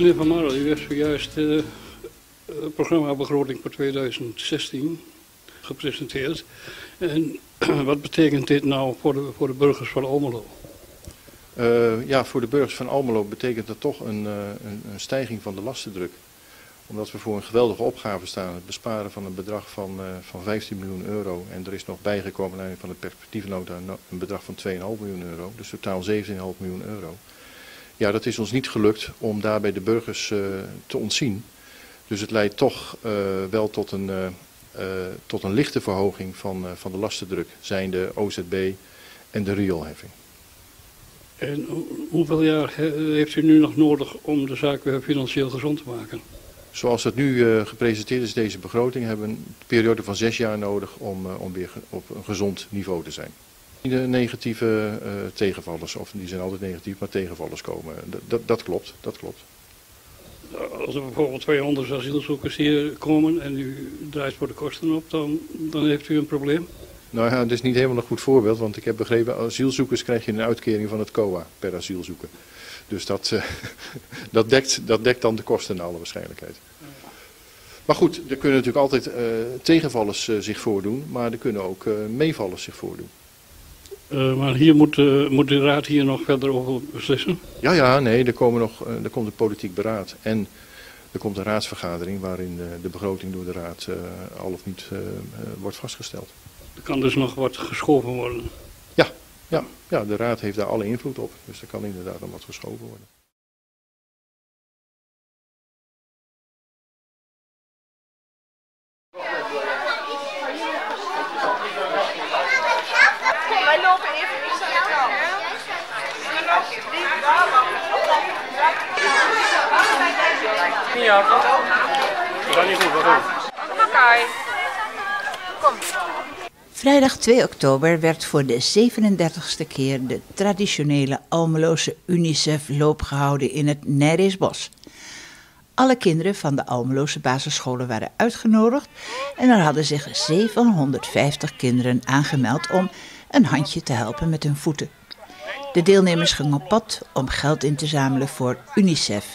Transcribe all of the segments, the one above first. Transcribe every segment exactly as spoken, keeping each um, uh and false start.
Meneer Van Maren, u heeft zojuist het uh, programma begroting voor tweeduizend zestien gepresenteerd. En wat betekent dit nou voor de, voor de burgers van Almelo? Uh, ja, voor de burgers van Almelo betekent dat toch een, uh, een, een stijging van de lastendruk. Omdat we voor een geweldige opgave staan. Het besparen van een bedrag van, uh, van vijftien miljoen euro. En er is nog bijgekomen naar van het perspectiefnota een bedrag van twee komma vijf miljoen euro. Dus totaal zeventien komma vijf miljoen euro. Ja, dat is ons niet gelukt om daarbij de burgers uh, te ontzien. Dus het leidt toch uh, wel tot een, uh, uh, tot een lichte verhoging van, uh, van de lastendruk. Zijn de O Z B en de rioolheffing. En hoeveel jaar heeft u nu nog nodig om de zaak weer financieel gezond te maken? Zoals dat nu uh, gepresenteerd is, deze begroting, hebben we een periode van zes jaar nodig om, uh, om weer op een gezond niveau te zijn. De negatieve uh, tegenvallers, of die zijn altijd negatief, maar tegenvallers komen. Dat, dat klopt, dat klopt. Als er bijvoorbeeld tweehonderd asielzoekers hier komen en u draait voor de kosten op, dan, dan heeft u een probleem? Nou ja, het is niet helemaal een goed voorbeeld, want ik heb begrepen, asielzoekers krijg je een uitkering van het C O A per asielzoeker. Dus dat, euh, dat, dekt, dat dekt dan de kosten naar alle waarschijnlijkheid. Maar goed, er kunnen natuurlijk altijd uh, tegenvallers uh, zich voordoen, maar er kunnen ook uh, meevallers zich voordoen. Uh, maar hier moet, uh, moet de raad hier nog verder over beslissen? Ja, ja, nee, er, komen nog, uh, er komt een politiek beraad en er komt een raadsvergadering waarin uh, de begroting door de raad uh, al of niet uh, uh, wordt vastgesteld. Er kan dus nog wat geschoven worden? Ja. Ja, ja, de raad heeft daar alle invloed op, dus er kan inderdaad nog wat geschoven worden. Wij lopen even iets aan de kant. We lopen in drie dagen. Ja, dat gaat niet goed, wat doen? Oké. Kom. Vrijdag twee oktober werd voor de zevenendertigste keer de traditionele Almeloze UNICEF loop gehouden in het Nerisbos. Alle kinderen van de Almeloze basisscholen waren uitgenodigd en er hadden zich zevenhonderdvijftig kinderen aangemeld om een handje te helpen met hun voeten. De deelnemers gingen op pad om geld in te zamelen voor UNICEF,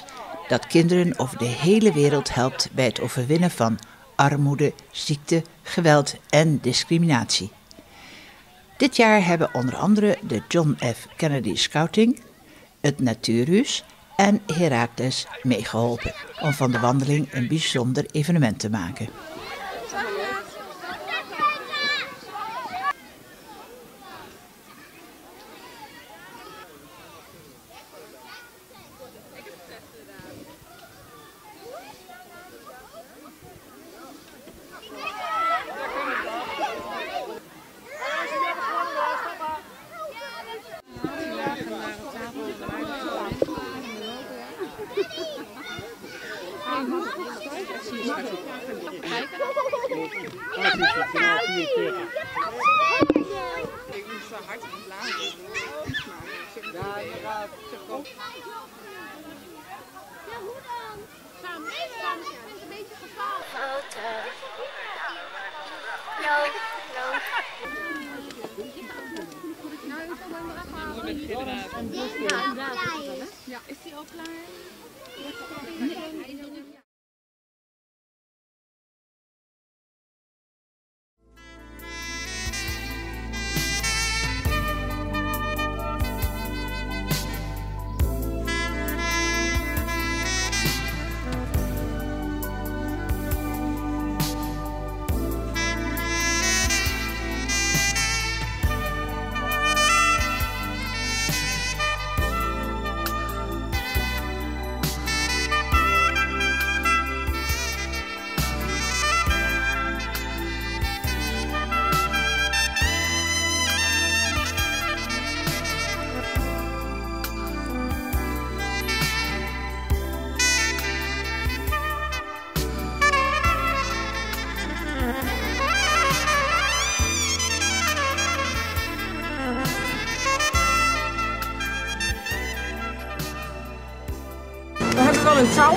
dat kinderen over de hele wereld helpt bij het overwinnen van armoede, ziekte, geweld en discriminatie. Dit jaar hebben onder andere de John F. Kennedy Scouting, het Natuurhuis en Heracles meegeholpen om van de wandeling een bijzonder evenement te maken.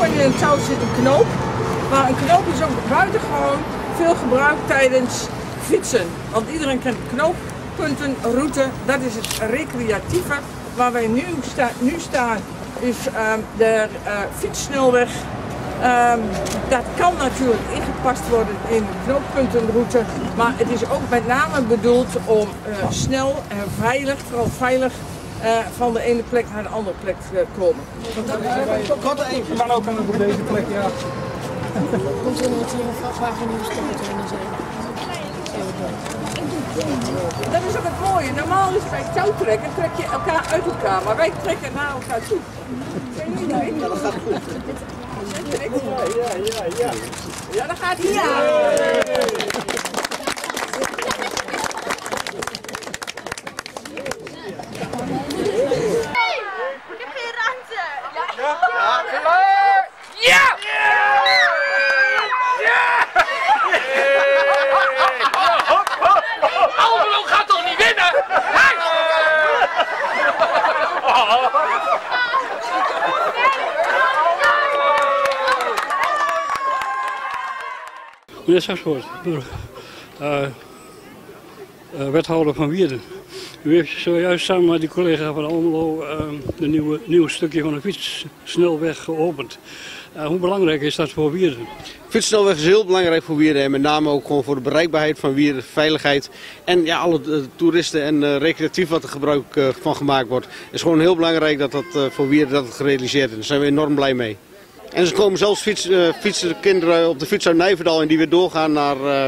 En in een touw zit een knoop, maar een knoop is ook buitengewoon veel gebruikt tijdens fietsen. Want iedereen kent knooppunten, route, dat is het recreatieve waar wij nu, sta, nu staan is uh, de uh, fietssnelweg. Um, dat kan natuurlijk ingepast worden in de knooppuntenroute, maar het is ook met name bedoeld om uh, snel en veilig, vooral veilig, uh, van de ene plek naar de andere plek te komen. Wat even, maar ook aan deze plek, ja. Komt er natuurlijk een vrachtwagen in de stad en zo. Dat is ook het mooie. Normaal is bij touwtrekken trek je elkaar uit elkaar, maar wij trekken naar elkaar toe. Ja, dat gaat goed. Ja, ja, ja. Ja, dan gaat hij. Ja. Hey, ik heb geen ruimte. Ja. Ja. Ja. Almelo gaat toch niet winnen? Meneer Saspoort, uh, uh, wethouder van Wierden. U heeft zojuist samen met die collega van Almelo uh, een nieuwe, nieuw stukje van de fietssnelweg geopend. Uh, hoe belangrijk is dat voor Wierden? De fietssnelweg is heel belangrijk voor Wierden en met name ook gewoon voor de bereikbaarheid van Wierden, veiligheid en ja, alle uh, toeristen en uh, recreatief wat er gebruik uh, van gemaakt wordt. Het is gewoon heel belangrijk dat dat uh, voor Wierden dat het gerealiseerd is. Daar zijn we enorm blij mee. En ze komen zelfs fiets, uh, fietsen de kinderen op de fiets uit Nijverdal en die weer doorgaan naar, uh,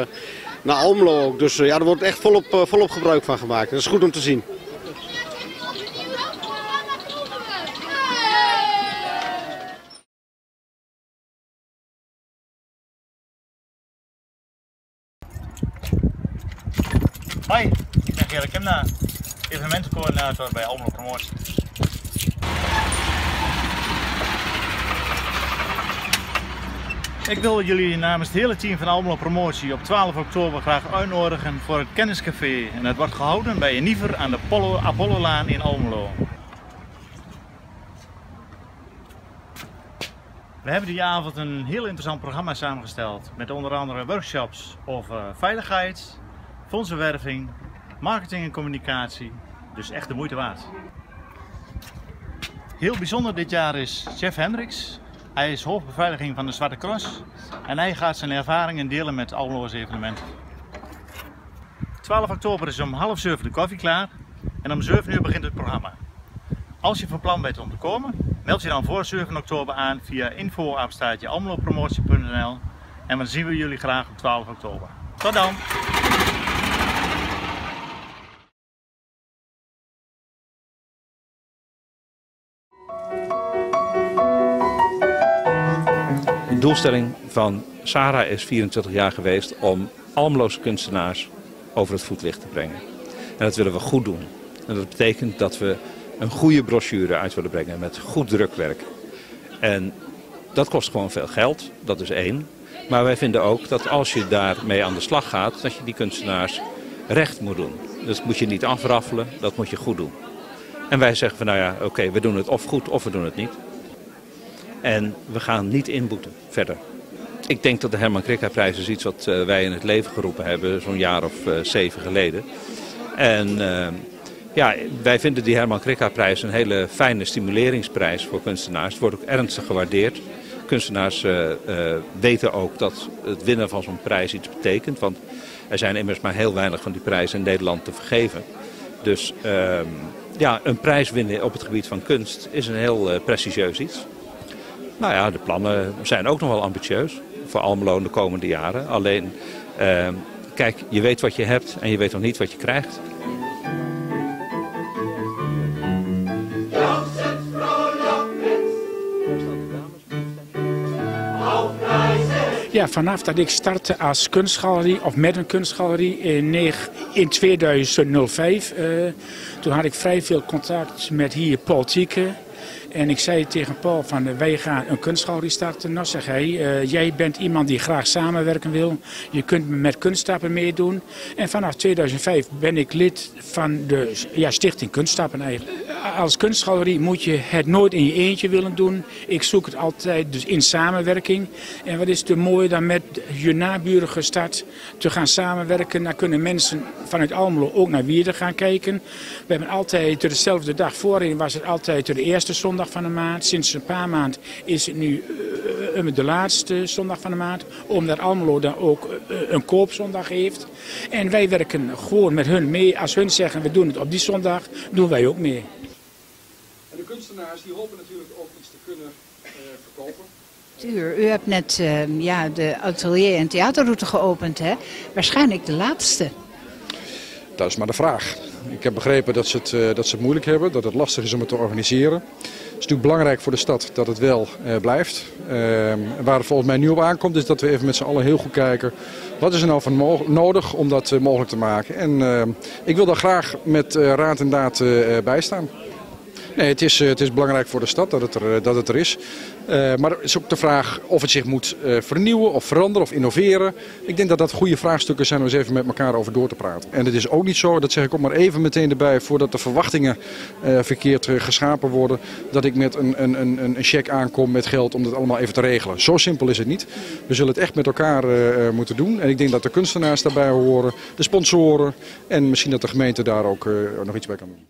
naar Almelo ook. Dus uh, ja, er wordt echt volop, uh, volop gebruik van gemaakt. Dat is goed om te zien. Hoi, ik ben Gerrit Kimna, evenementencoördinator bij Almelo Promotie. Ik wil jullie namens het hele team van Almelo Promotie op twaalf oktober graag uitnodigen voor het Kenniscafé. En dat wordt gehouden bij Univer aan de Apollolaan in Almelo. We hebben die avond een heel interessant programma samengesteld met onder andere workshops over veiligheid, fondsenwerving, marketing en communicatie. Dus echt de moeite waard. Heel bijzonder dit jaar is Jeff Hendricks. Hij is hoofdbeveiliging van de Zwarte Cross en hij gaat zijn ervaringen delen met Almelo's evenementen. twaalf oktober is om half zeven de koffie klaar en om zeven uur begint het programma. Als je van plan bent om te komen, meld je dan voor zeven oktober aan via info apenstaartje almelopromotie punt n l en dan zien we jullie graag op twaalf oktober. Tot dan! De doelstelling van Sarah is vierentwintig jaar geweest om Almeloze kunstenaars over het voetlicht te brengen. En dat willen we goed doen. En dat betekent dat we een goede brochure uit willen brengen met goed drukwerk. En dat kost gewoon veel geld, dat is één. Maar wij vinden ook dat als je daarmee aan de slag gaat, dat je die kunstenaars recht moet doen. Dat moet je niet afraffelen, dat moet je goed doen. En wij zeggen van nou ja, oké, okay, we doen het of goed of we doen het niet. En we gaan niet inboeten verder. Ik denk dat de Herman Krikhaarprijs is iets wat uh, wij in het leven geroepen hebben, zo'n jaar of uh, zeven geleden. En uh, ja, wij vinden die Herman Krikhaarprijs een hele fijne stimuleringsprijs voor kunstenaars. Het wordt ook ernstig gewaardeerd. Kunstenaars uh, uh, weten ook dat het winnen van zo'n prijs iets betekent. Want er zijn immers maar heel weinig van die prijzen in Nederland te vergeven. Dus uh, ja, een prijs winnen op het gebied van kunst is een heel uh, prestigieus iets. Nou ja, de plannen zijn ook nog wel ambitieus voor Almelo in de komende jaren. Alleen, eh, kijk, je weet wat je hebt en je weet nog niet wat je krijgt. Ja, vanaf dat ik startte als kunstgalerie of met een kunstgalerie in, in tweeduizend vijf, eh, toen had ik vrij veel contact met hier politieken. En ik zei tegen Paul van wij gaan een kunstgalerie starten. Nou zeg hij, uh, jij bent iemand die graag samenwerken wil. Je kunt met Kunststappen meedoen. En vanaf tweeduizend vijf ben ik lid van de ja, stichting Kunststappen eigenlijk. als kunstgalerie moet je het nooit in je eentje willen doen. Ik zoek het altijd dus in samenwerking. En wat is het mooi dan met je naburige stad te gaan samenwerken. Dan kunnen mensen vanuit Almelo ook naar Wierden gaan kijken. We hebben altijd dezelfde dag voorheen was het altijd de eerste zondag van de maand. Sinds een paar maanden is het nu de laatste zondag van de maand. Omdat Almelo dan ook een koopzondag heeft. En wij werken gewoon met hun mee. Als hun zeggen we doen het op die zondag, doen wij ook mee. En de kunstenaars die hopen natuurlijk ook iets te kunnen uh, verkopen. U hebt net uh, ja, de atelier- en theaterroute geopend, hè? Waarschijnlijk de laatste. Dat is maar de vraag. Ik heb begrepen dat ze het, uh, dat ze het moeilijk hebben, dat het lastig is om het te organiseren. Het is natuurlijk belangrijk voor de stad dat het wel eh, blijft. Eh, waar het volgens mij nu op aankomt is dat we even met z'n allen heel goed kijken. Wat is er nou van nodig om dat uh, mogelijk te maken? En eh, ik wil daar graag met uh, raad en daad uh, bij staan. Nee, het is, uh, het is belangrijk voor de stad dat het er, uh, dat het er is. Uh, maar het is ook de vraag of het zich moet uh, vernieuwen of veranderen of innoveren. Ik denk dat dat goede vraagstukken zijn om eens even met elkaar over door te praten. En het is ook niet zo, dat zeg ik ook maar even meteen erbij, voordat de verwachtingen uh, verkeerd uh, geschapen worden, dat ik met een, een, een, een cheque aankom met geld om dat allemaal even te regelen. Zo simpel is het niet. We zullen het echt met elkaar uh, moeten doen. En ik denk dat de kunstenaars daarbij horen, de sponsoren en misschien dat de gemeente daar ook uh, nog iets bij kan doen.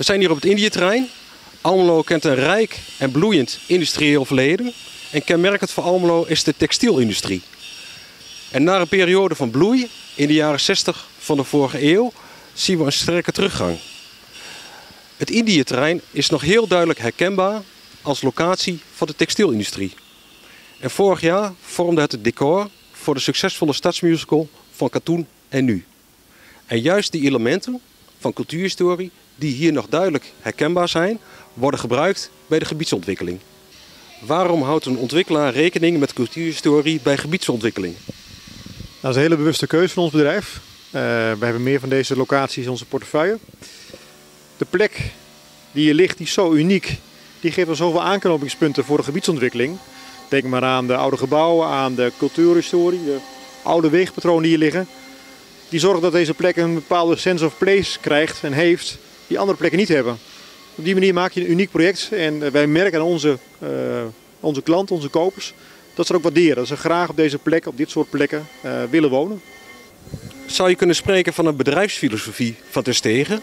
We zijn hier op het Indiëterrein. Almelo kent een rijk en bloeiend industrieel verleden. En kenmerkend voor Almelo is de textielindustrie. En na een periode van bloei in de jaren zestig van de vorige eeuw zien we een sterke teruggang. Het Indiëterrein is nog heel duidelijk herkenbaar als locatie van de textielindustrie. En vorig jaar vormde het het decor voor de succesvolle stadsmusical van Katoen en Nu. En juist die elementen van cultuurhistorie die hier nog duidelijk herkenbaar zijn, worden gebruikt bij de gebiedsontwikkeling. Waarom houdt een ontwikkelaar rekening met cultuurhistorie bij gebiedsontwikkeling? Dat is een hele bewuste keuze van ons bedrijf. Uh, we hebben meer van deze locaties in onze portefeuille. De plek die hier ligt, die is zo uniek. Die geeft al zoveel aanknopingspunten voor de gebiedsontwikkeling. Denk maar aan de oude gebouwen, aan de cultuurhistorie, de oude weegpatronen die hier liggen. Die zorgen dat deze plek een bepaalde sense of place krijgt en heeft die andere plekken niet hebben. Op die manier maak je een uniek project en wij merken aan onze, uh, onze klanten, onze kopers, dat ze er ook waarderen. Dat ze graag op deze plek, op dit soort plekken uh, willen wonen. Zou je kunnen spreken van een bedrijfsfilosofie van Ter Stegen?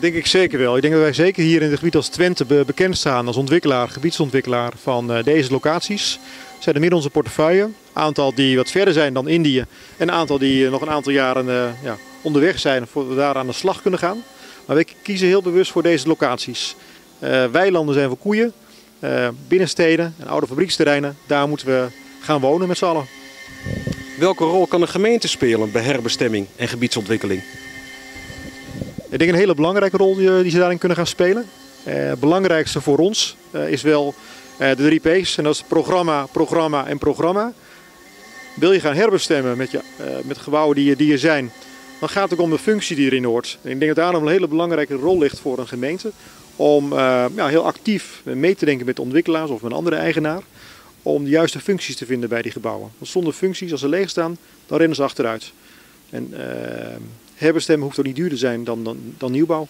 Denk ik zeker wel. Ik denk dat wij zeker hier in het gebied als Twente bekend staan als ontwikkelaar, gebiedsontwikkelaar van deze locaties. We zijn er midden onze portefeuille. Een aantal die wat verder zijn dan Indië en een aantal die nog een aantal jaren ja, onderweg zijn voordat we daar aan de slag kunnen gaan. Maar wij kiezen heel bewust voor deze locaties. Uh, weilanden zijn voor koeien, uh, binnensteden en oude fabrieksterreinen. Daar moeten we gaan wonen met z'n allen. Welke rol kan een gemeente spelen bij herbestemming en gebiedsontwikkeling? Ik denk een hele belangrijke rol die ze daarin kunnen gaan spelen. Het eh, belangrijkste voor ons eh, is wel eh, de drie P's. En dat is programma, programma en programma. Wil je gaan herbestemmen met, je, eh, met gebouwen die, die er zijn, dan gaat het ook om de functie die erin hoort. En ik denk dat daarom een hele belangrijke rol ligt voor een gemeente. Om eh, ja, heel actief mee te denken met de ontwikkelaars of met een andere eigenaar. Om de juiste functies te vinden bij die gebouwen. Want zonder functies, als ze leeg staan, dan rennen ze achteruit. En... Eh, herbestemmen hoeft ook niet duurder te zijn dan, dan, dan nieuwbouw.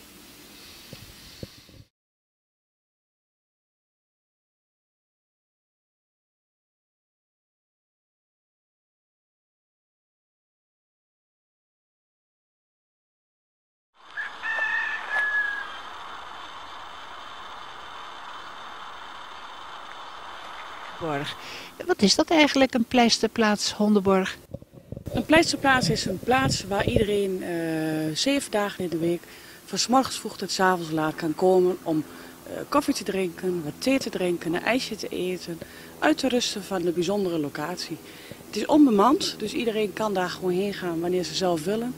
Borg. Wat is dat eigenlijk, een pleisterplaats Hondenborg? Een pleisterplaats is een plaats waar iedereen uh, zeven dagen in de week van 's morgens vroeg tot 's avonds laat kan komen om uh, koffie te drinken, wat thee te drinken, een ijsje te eten, uit te rusten van de bijzondere locatie. Het is onbemand, dus iedereen kan daar gewoon heen gaan wanneer ze zelf willen.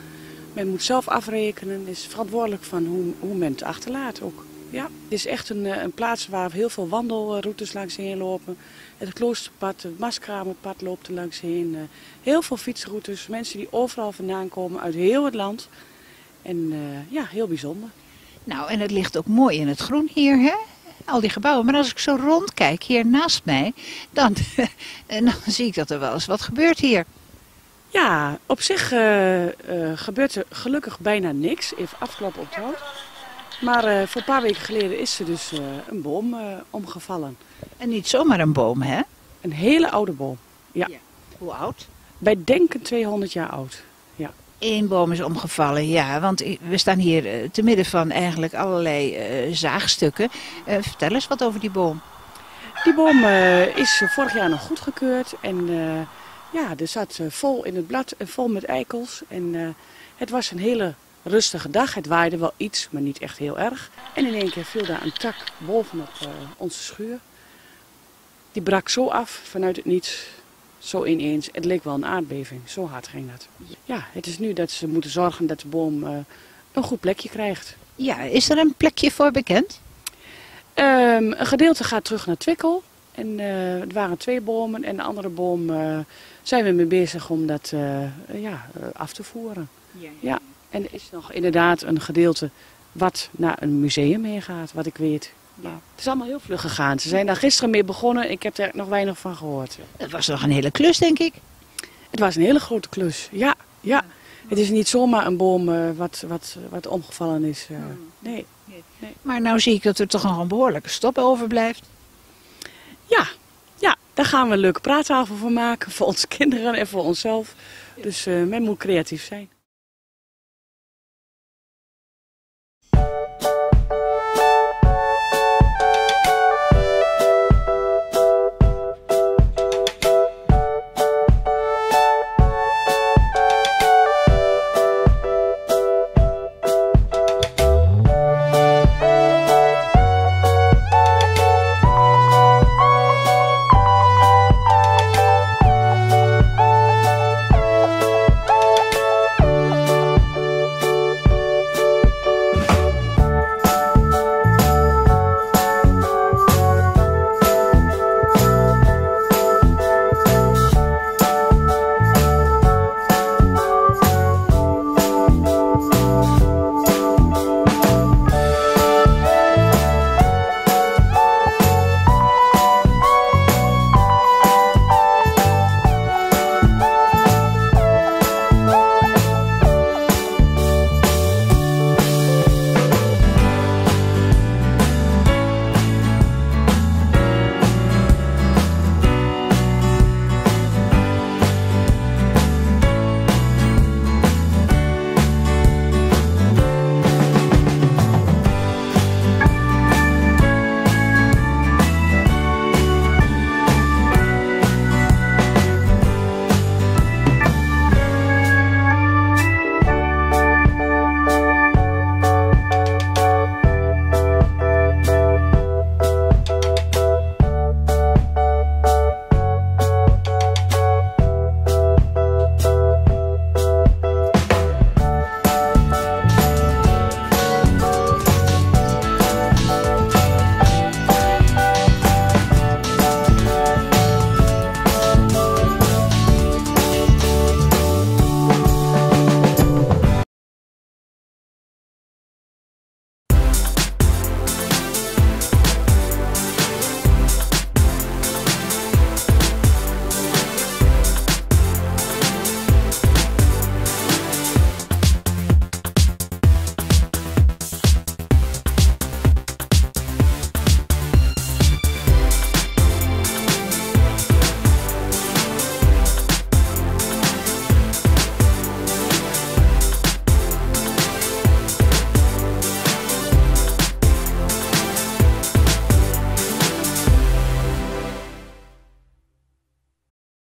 Men moet zelf afrekenen, is verantwoordelijk van hoe, hoe men het achterlaat ook. Ja, het is echt een, een plaats waar heel veel wandelroutes langs heen lopen. Het kloosterpad, het maskeramenpad loopt er langs heen. Heel veel fietsroutes, mensen die overal vandaan komen uit heel het land. En uh, ja, heel bijzonder. Nou, en het ligt ook mooi in het groen hier, hè? Al die gebouwen. Maar als ik zo rondkijk hier naast mij, dan, dan zie ik dat er wel eens wat gebeurt hier. Ja, op zich uh, uh, gebeurt er gelukkig bijna niks. Even afklappen op het hout. Maar uh, voor een paar weken geleden is er dus uh, een boom uh, omgevallen. En niet zomaar een boom, hè? Een hele oude boom, ja. Ja. Hoe oud? Wij denken tweehonderd jaar oud, ja. Eén boom is omgevallen, ja. Want we staan hier uh, te midden van eigenlijk allerlei uh, zaagstukken. Uh, vertel eens wat over die boom. Die boom uh, is uh, vorig jaar nog goedgekeurd. En uh, ja, er zat uh, vol in het blad en vol met eikels. En uh, het was een hele... rustige dag, het waaide wel iets, maar niet echt heel erg. En in één keer viel daar een tak bovenop uh, onze schuur. Die brak zo af, vanuit het niets, zo ineens. Het leek wel een aardbeving, zo hard ging dat. Ja, het is nu dat ze moeten zorgen dat de boom uh, een goed plekje krijgt. Ja, is er een plekje voor bekend? Um, een gedeelte gaat terug naar Twikkel. En uh, het waren twee bomen en de andere boom uh, zijn we mee bezig om dat uh, ja, uh, af te voeren. Ja. Ja. En er is nog inderdaad een gedeelte wat naar een museum heen gaat, wat ik weet. Ja. Het is allemaal heel vlug gegaan. Ze zijn daar gisteren mee begonnen. Ik heb er nog weinig van gehoord. Het was nog een hele klus, denk ik. Het was een hele grote klus, ja. ja. Het is niet zomaar een boom uh, wat, wat, wat omgevallen is. Uh, nee. nee. Maar nou zie ik dat er toch nog een behoorlijke stop overblijft. Ja, ja. Daar gaan we een leuke praattafel van maken. Voor onze kinderen en voor onszelf. Dus uh, men moet creatief zijn.